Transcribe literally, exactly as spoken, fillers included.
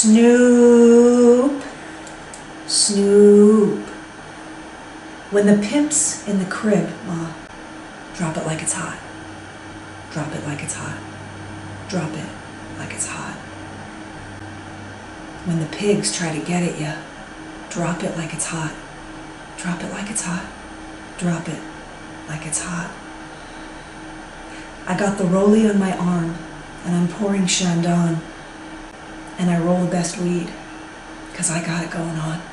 Snoop, Snoop. When the pimp's in the crib, Ma, drop it like it's hot. Drop it like it's hot. Drop it like it's hot. When the pigs try to get at ya, drop it like it's hot. Drop it like it's hot. Drop it like it's hot. I got the rollie on my arm, and I'm pouring Chandon, and I roll the best weed, 'cause I got it going on.